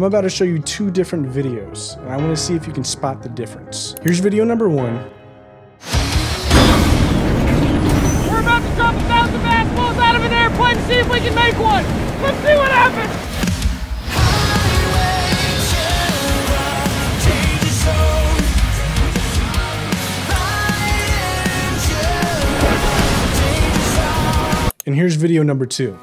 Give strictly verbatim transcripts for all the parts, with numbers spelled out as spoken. I'm about to show you two different videos, and I want to see if you can spot the difference. Here's video number one. We're about to drop a thousand basketballs out of an airplane to see if we can make one. Let's see what happens. And here's video number two.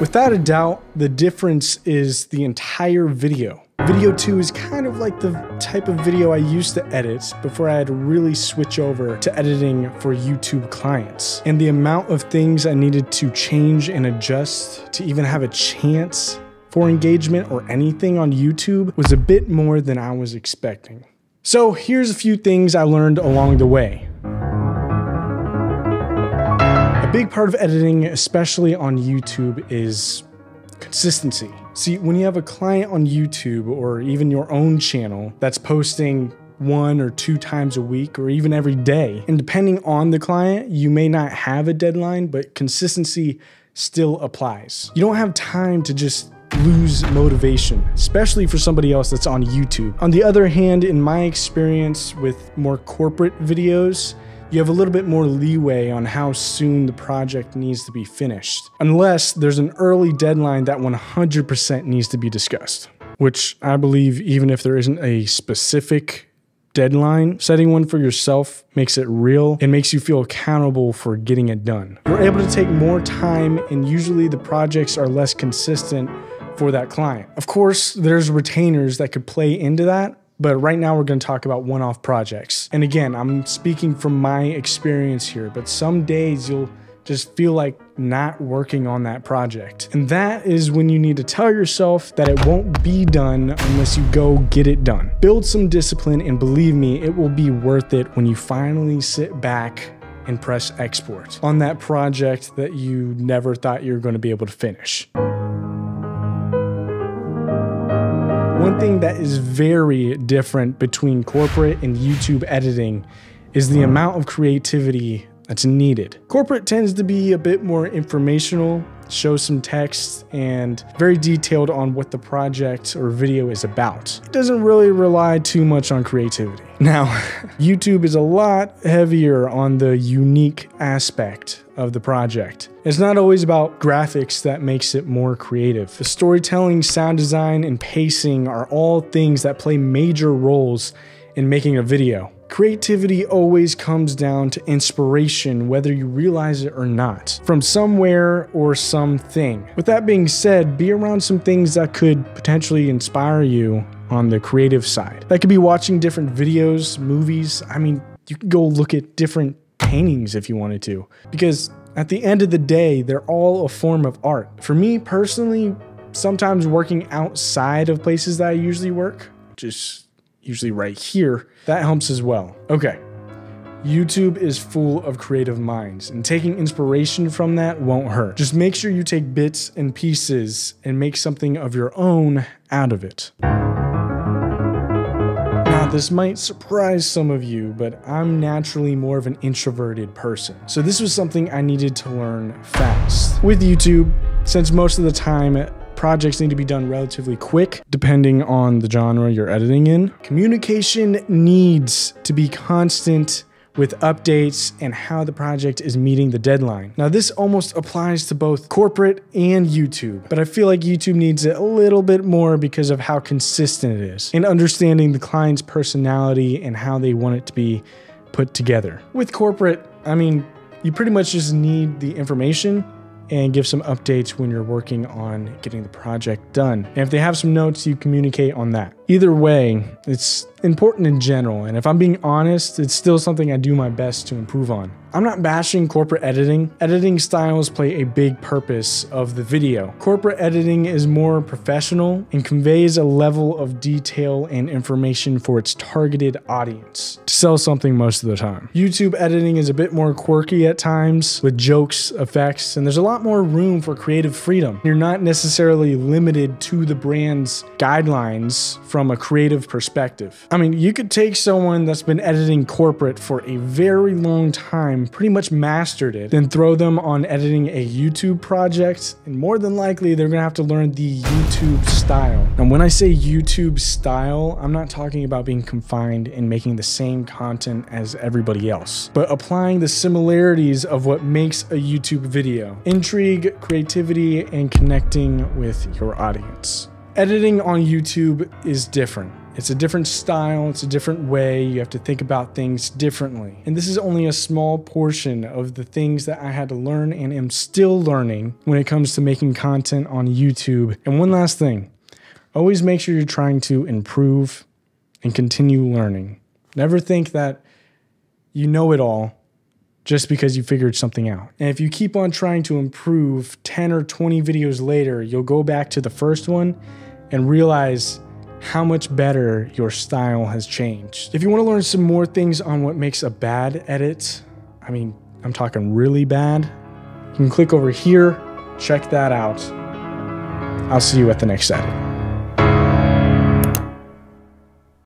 Without a doubt, the difference is the entire video. Video two is kind of like the type of video I used to edit before I had to really switch over to editing for YouTube clients. And the amount of things I needed to change and adjust to even have a chance for engagement or anything on YouTube was a bit more than I was expecting. So here's a few things I learned along the way. A big part of editing, especially on YouTube, is consistency. See, when you have a client on YouTube or even your own channel that's posting one or two times a week or even every day, and depending on the client, you may not have a deadline, but consistency still applies. You don't have time to just lose motivation, especially for somebody else that's on YouTube. On the other hand, in my experience with more corporate videos, you have a little bit more leeway on how soon the project needs to be finished, unless there's an early deadline that one hundred percent needs to be discussed, which I believe even if there isn't a specific deadline, setting one for yourself makes it real and makes you feel accountable for getting it done. You're able to take more time, and usually the projects are less consistent for that client. Of course, there's retainers that could play into that, but right now we're gonna talk about one-off projects. And again, I'm speaking from my experience here, but some days you'll just feel like not working on that project. And that is when you need to tell yourself that it won't be done unless you go get it done. Build some discipline, and believe me, it will be worth it when you finally sit back and press export on that project that you never thought you were gonna be able to finish. One thing that is very different between corporate and YouTube editing is the amount of creativity that's needed. Corporate tends to be a bit more informational, show some text, and very detailed on what the project or video is about. It doesn't really rely too much on creativity. Now, YouTube is a lot heavier on the unique aspect of the project. It's not always about graphics that makes it more creative. The storytelling, sound design, and pacing are all things that play major roles in making a video. Creativity always comes down to inspiration, whether you realize it or not, from somewhere or something. With that being said, be around some things that could potentially inspire you on the creative side. That could be watching different videos, movies. I mean, you could go look at different paintings if you wanted to, because at the end of the day, they're all a form of art. For me personally, sometimes working outside of places that I usually work, just usually right here, that helps as well. Okay, YouTube is full of creative minds, and taking inspiration from that won't hurt. Just make sure you take bits and pieces and make something of your own out of it. Now, this might surprise some of you, but I'm naturally more of an introverted person, so this was something I needed to learn fast. With YouTube, since most of the time, projects need to be done relatively quick, depending on the genre you're editing in. Communication needs to be constant with updates and how the project is meeting the deadline. Now, this almost applies to both corporate and YouTube, but I feel like YouTube needs it a little bit more because of how consistent it is and understanding the client's personality and how they want it to be put together. With corporate, I mean, you pretty much just need the information and give some updates when you're working on getting the project done. And if they have some notes, you communicate on that. Either way, it's important in general, and if I'm being honest, it's still something I do my best to improve on. I'm not bashing corporate editing. Editing styles play a big purpose of the video. Corporate editing is more professional and conveys a level of detail and information for its targeted audience to sell something most of the time. YouTube editing is a bit more quirky at times with jokes, effects, and there's a lot more room for creative freedom. You're not necessarily limited to the brand's guidelines from a creative perspective. I mean, you could take someone that's been editing corporate for a very long time, pretty much mastered it, then throw them on editing a YouTube project, and more than likely they're gonna have to learn the YouTube style. And when I say YouTube style, I'm not talking about being confined and making the same content as everybody else, but applying the similarities of what makes a YouTube video: intrigue, creativity, and connecting with your audience. Editing on YouTube is different. It's a different style, it's a different way, you have to think about things differently. And this is only a small portion of the things that I had to learn and am still learning when it comes to making content on YouTube. And one last thing, always make sure you're trying to improve and continue learning. Never think that you know it all just because you figured something out. And if you keep on trying to improve ten or twenty videos later, you'll go back to the first one and realize how much better your style has changed. If you want to learn some more things on what makes a bad edit, I mean, I'm talking really bad, you can click over here, check that out. I'll see you at the next edit.